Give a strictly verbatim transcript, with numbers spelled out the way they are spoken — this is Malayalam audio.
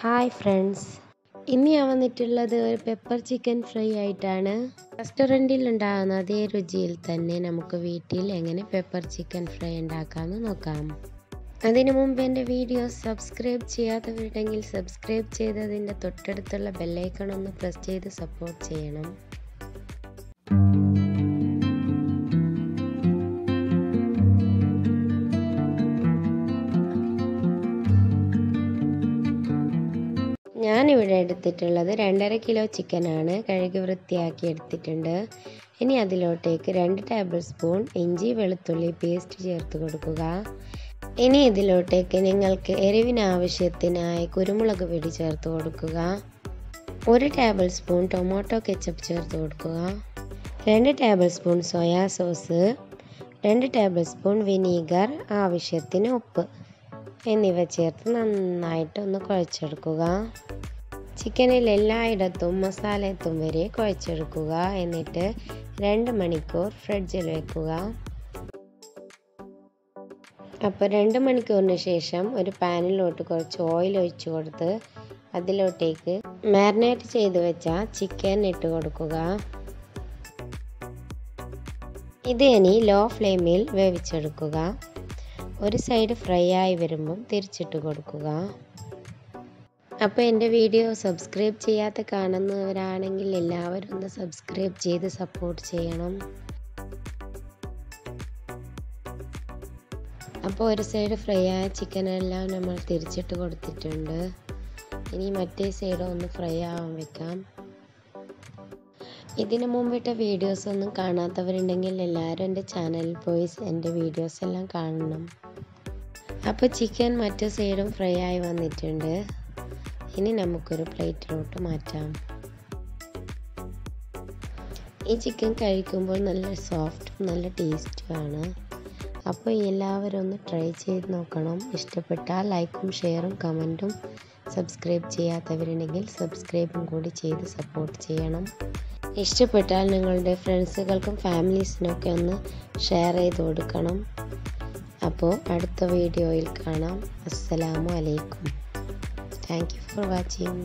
Hi friends, today I have prepared a pepper chicken fry. In the restaurant, we will make pepper chicken fry in the restaurant. If you want to video, subscribe to our channel, subscribe to the bell icon and press the support channel. I will take two chicken and I will take two tablespoons of paste. I will take one tablespoon of tomato ketchup, two tablespoons of soya sauce, two tablespoons of vinegar. എന്നിവ ചേർത്ത് നന്നായിട്ട് ഒന്ന് കുഴച്ചെടുക്കുക ചിക്കനിൽ എല്ലായിടത്തും മസാലയെത്തും വരെ കുഴച്ചെടുക്കുക എന്നിട്ട് രണ്ട് മണിക്കൂർ ഫ്രിഡ്ജിൽ വെക്കുക അപ്പോൾ രണ്ട് മണിക്കൂറിന് ശേഷം ഒരു പാനിലോട്ട് കുറച്ച് ഓയിൽ ഒഴിച്ചു കൊടുത്ത് അതിലോട്ടേക്ക് മാരിനേറ്റ് ചെയ്തു വെച്ച ചിക്കൻ ഇട്ട് കൊടുക്കുക ഇതിനി ലോ ഫ്ലെയിമിൽ വേവിച്ചെടുക്കുക ഒരു സൈഡ് ഫ്രൈ ആയി വരുമ്പോൾ തിരിച്ചിട്ട് കൊടുക്കുക അപ്പോൾ എൻ്റെ വീഡിയോ സബ്സ്ക്രൈബ് ചെയ്യാതെ കാണുന്നവരാണെങ്കിൽ എല്ലാവരും ഒന്ന് സബ്സ്ക്രൈബ് ചെയ്ത് സപ്പോർട്ട് ചെയ്യണം അപ്പോൾ ഒരു സൈഡ് ഫ്രൈ ആയ ചിക്കൻ എല്ലാം നമ്മൾ തിരിച്ചിട്ട് കൊടുത്തിട്ടുണ്ട് ഇനി മറ്റേ സൈഡ് ഒന്ന് ഫ്രൈ ആവാൻ വെക്കാം If you want to see videos, please subscribe to videos. Now, the chicken is fry. Now, we will put a plate in this chicken. It is soft and tasty. Now, we try it. Like, share, comment, subscribe. Subscribe. ഇഷ്ടപ്പെട്ടാൽ നിങ്ങളുടെ ഫ്രണ്ട്സുകൾക്കും ഫാമിലീസിനൊക്കെ ഒന്ന് ഷെയർ ചെയ്തു കൊടുക്കണം അപ്പോൾ അടുത്ത വീഡിയോയിൽ കാണാം അസ്സലാമു അലൈക്കും താങ്ക്യൂ ഫോർ വാച്ചിങ്